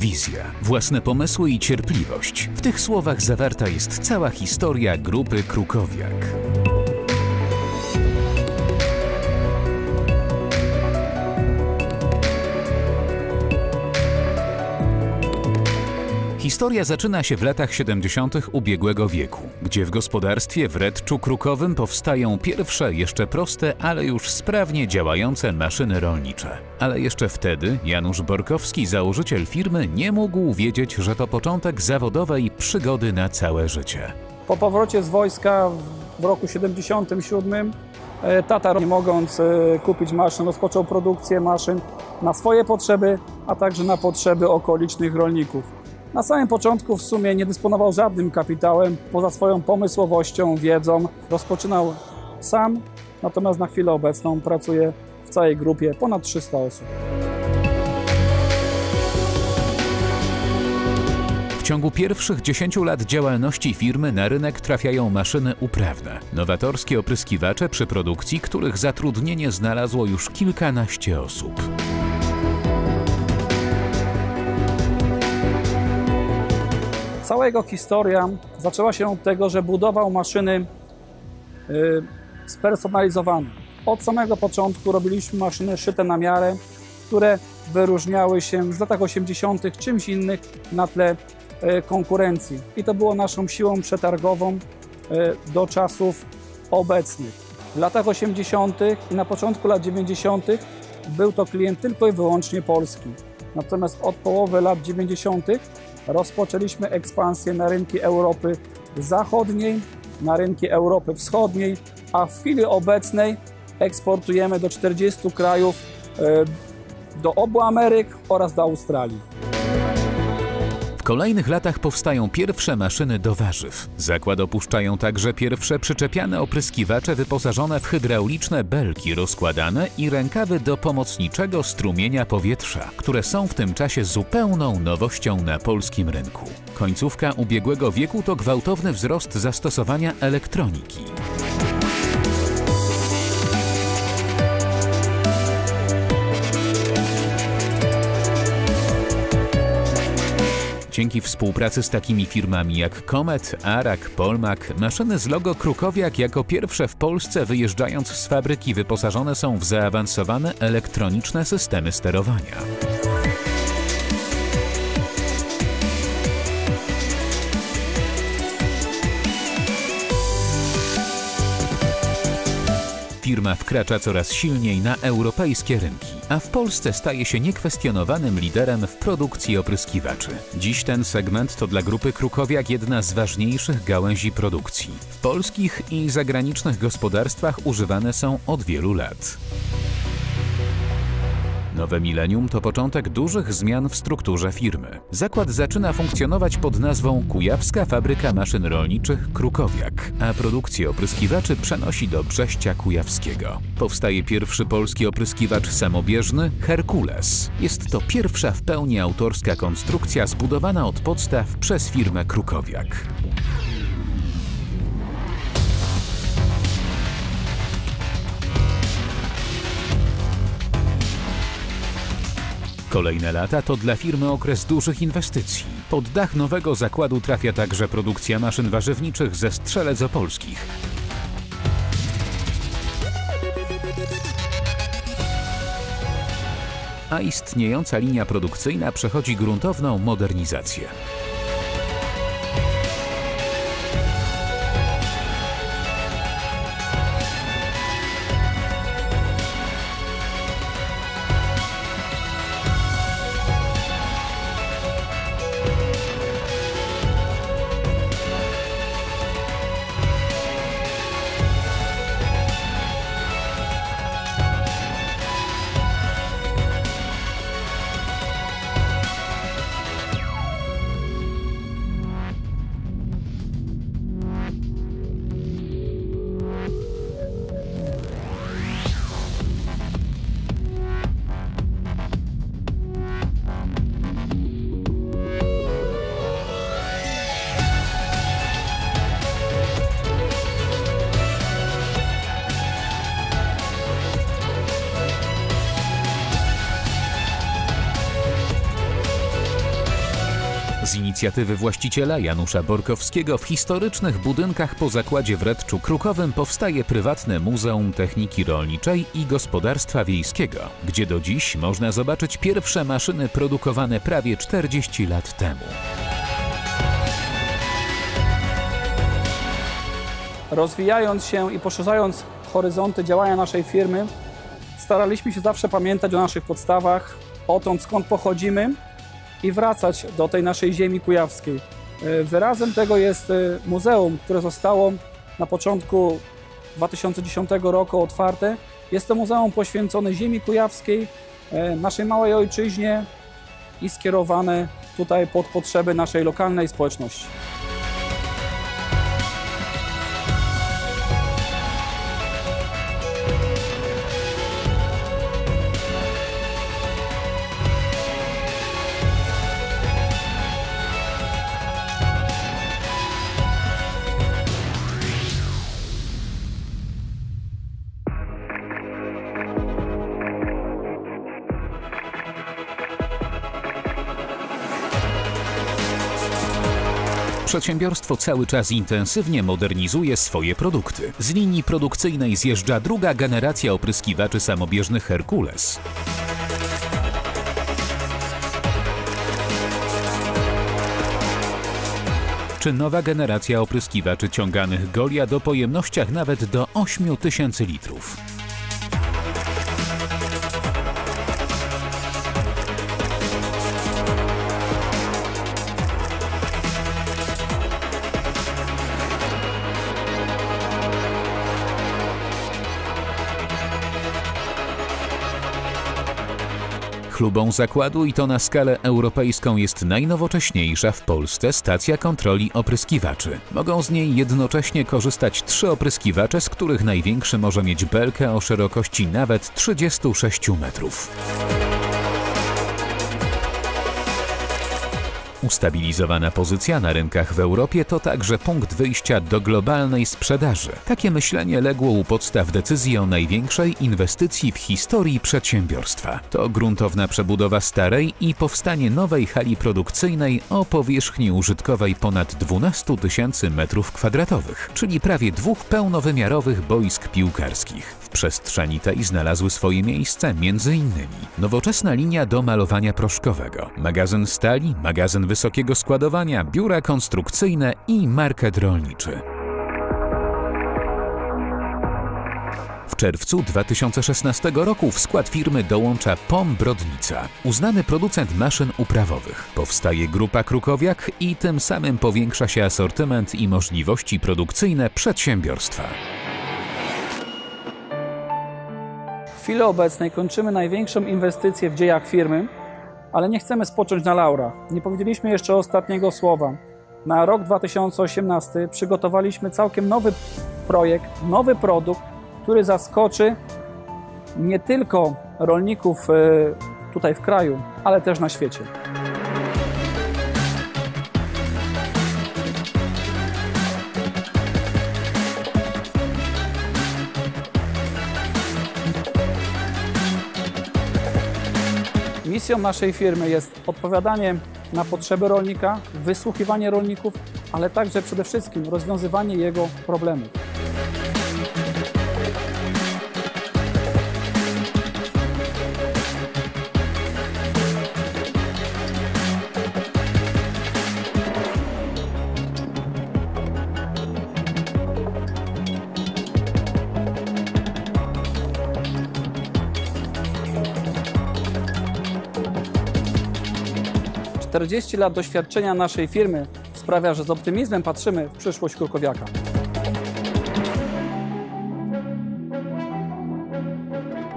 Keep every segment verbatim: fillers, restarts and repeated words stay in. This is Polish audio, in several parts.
wizja, własne pomysły i cierpliwość. W tych słowach zawarta jest cała historia grupy Krukowiak. Historia zaczyna się w latach siedemdziesiątych ubiegłego wieku, gdzie w gospodarstwie w Redczu Krukowym powstają pierwsze, jeszcze proste, ale już sprawnie działające maszyny rolnicze. Ale jeszcze wtedy Janusz Borkowski, założyciel firmy, nie mógł wiedzieć, że to początek zawodowej przygody na całe życie. Po powrocie z wojska w roku siedemdziesiątym siódmym tata, nie mogąc kupić maszyn, rozpoczął produkcję maszyn na swoje potrzeby, a także na potrzeby okolicznych rolników. Na samym początku w sumie nie dysponował żadnym kapitałem, poza swoją pomysłowością, wiedzą. Rozpoczynał sam, natomiast na chwilę obecną pracuje w całej grupie ponad trzysta osób. W ciągu pierwszych dziesięciu lat działalności firmy na rynek trafiają maszyny uprawne, nowatorskie opryskiwacze przy produkcji, których zatrudnienie znalazło już kilkanaście osób. Cała jego historia zaczęła się od tego, że budował maszyny yy, spersonalizowane. Od samego początku robiliśmy maszyny szyte na miarę, które wyróżniały się w latach osiemdziesiątych czymś innym na tle yy, konkurencji. I to było naszą siłą przetargową yy, do czasów obecnych. W latach osiemdziesiątych i na początku lat dziewięćdziesiątych był to klient tylko i wyłącznie polski. Natomiast od połowy lat dziewięćdziesiątych rozpoczęliśmy ekspansję na rynki Europy Zachodniej, na rynki Europy Wschodniej, a w chwili obecnej eksportujemy do czterdziestu krajów, do obu Ameryk oraz do Australii. W kolejnych latach powstają pierwsze maszyny do warzyw. Zakład opuszczają także pierwsze przyczepiane opryskiwacze wyposażone w hydrauliczne belki rozkładane i rękawy do pomocniczego strumienia powietrza, które są w tym czasie zupełną nowością na polskim rynku. Końcówka ubiegłego wieku to gwałtowny wzrost zastosowania elektroniki. Dzięki współpracy z takimi firmami jak Komet, Arak, Polmak, maszyny z logo Krukowiak jako pierwsze w Polsce wyjeżdżając z fabryki wyposażone są w zaawansowane elektroniczne systemy sterowania. Firma wkracza coraz silniej na europejskie rynki, a w Polsce staje się niekwestionowanym liderem w produkcji opryskiwaczy. Dziś ten segment to dla grupy Krukowiak jedna z ważniejszych gałęzi produkcji. W polskich i zagranicznych gospodarstwach używane są od wielu lat. Nowe milenium to początek dużych zmian w strukturze firmy. Zakład zaczyna funkcjonować pod nazwą Kujawska Fabryka Maszyn Rolniczych Krukowiak, a produkcję opryskiwaczy przenosi do Brześcia Kujawskiego. Powstaje pierwszy polski opryskiwacz samobieżny Herkules. Jest to pierwsza w pełni autorska konstrukcja zbudowana od podstaw przez firmę Krukowiak. Kolejne lata to dla firmy okres dużych inwestycji. Pod dach nowego zakładu trafia także produkcja maszyn warzywniczych ze Strzelec Opolskich. A istniejąca linia produkcyjna przechodzi gruntowną modernizację. Z inicjatywy właściciela Janusza Borkowskiego w historycznych budynkach po zakładzie w Redczu Krukowym powstaje prywatne Muzeum Techniki Rolniczej i Gospodarstwa Wiejskiego, gdzie do dziś można zobaczyć pierwsze maszyny produkowane prawie czterdzieści lat temu. Rozwijając się i poszerzając horyzonty działania naszej firmy, staraliśmy się zawsze pamiętać o naszych podstawach, o tym, skąd pochodzimy i wracać do tej naszej ziemi kujawskiej. Wyrazem tego jest muzeum, które zostało na początku dwa tysiące dziesiątego roku otwarte. Jest to muzeum poświęcone ziemi kujawskiej, naszej małej ojczyźnie i skierowane tutaj pod potrzeby naszej lokalnej społeczności. Przedsiębiorstwo cały czas intensywnie modernizuje swoje produkty. Z linii produkcyjnej zjeżdża druga generacja opryskiwaczy samobieżnych Herkules. Czy nowa generacja opryskiwaczy ciąganych Goliat o pojemnościach nawet do ośmiu tysięcy litrów. Chlubą zakładu, i to na skalę europejską, jest najnowocześniejsza w Polsce stacja kontroli opryskiwaczy. Mogą z niej jednocześnie korzystać trzy opryskiwacze, z których największy może mieć belkę o szerokości nawet trzydziestu sześciu metrów. Ustabilizowana pozycja na rynkach w Europie to także punkt wyjścia do globalnej sprzedaży. Takie myślenie legło u podstaw decyzji o największej inwestycji w historii przedsiębiorstwa. To gruntowna przebudowa starej i powstanie nowej hali produkcyjnej o powierzchni użytkowej ponad dwunastu tysięcy metrów kwadratowych, czyli prawie dwóch pełnowymiarowych boisk piłkarskich. W przestrzeni tej znalazły swoje miejsce między innymi nowoczesna linia do malowania proszkowego, magazyn stali, magazyn wysokiego składowania, biura konstrukcyjne i market rolniczy. W czerwcu dwa tysiące szesnastego roku w skład firmy dołącza P O M Brodnica, uznany producent maszyn uprawowych. Powstaje grupa Krukowiak i tym samym powiększa się asortyment i możliwości produkcyjne przedsiębiorstwa. W chwili obecnej kończymy największą inwestycję w dziejach firmy, ale nie chcemy spocząć na laurach. Nie powiedzieliśmy jeszcze ostatniego słowa. Na rok dwa tysiące osiemnasty przygotowaliśmy całkiem nowy projekt, nowy produkt, który zaskoczy nie tylko rolników tutaj w kraju, ale też na świecie. Misją naszej firmy jest odpowiadanie na potrzeby rolnika, wysłuchiwanie rolników, ale także przede wszystkim rozwiązywanie jego problemów. czterdzieści lat doświadczenia naszej firmy sprawia, że z optymizmem patrzymy w przyszłość Krukowiaka.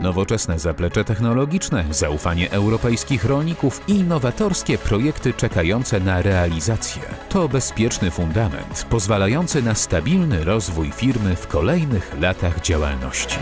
Nowoczesne zaplecze technologiczne, zaufanie europejskich rolników i nowatorskie projekty czekające na realizację. To bezpieczny fundament pozwalający na stabilny rozwój firmy w kolejnych latach działalności.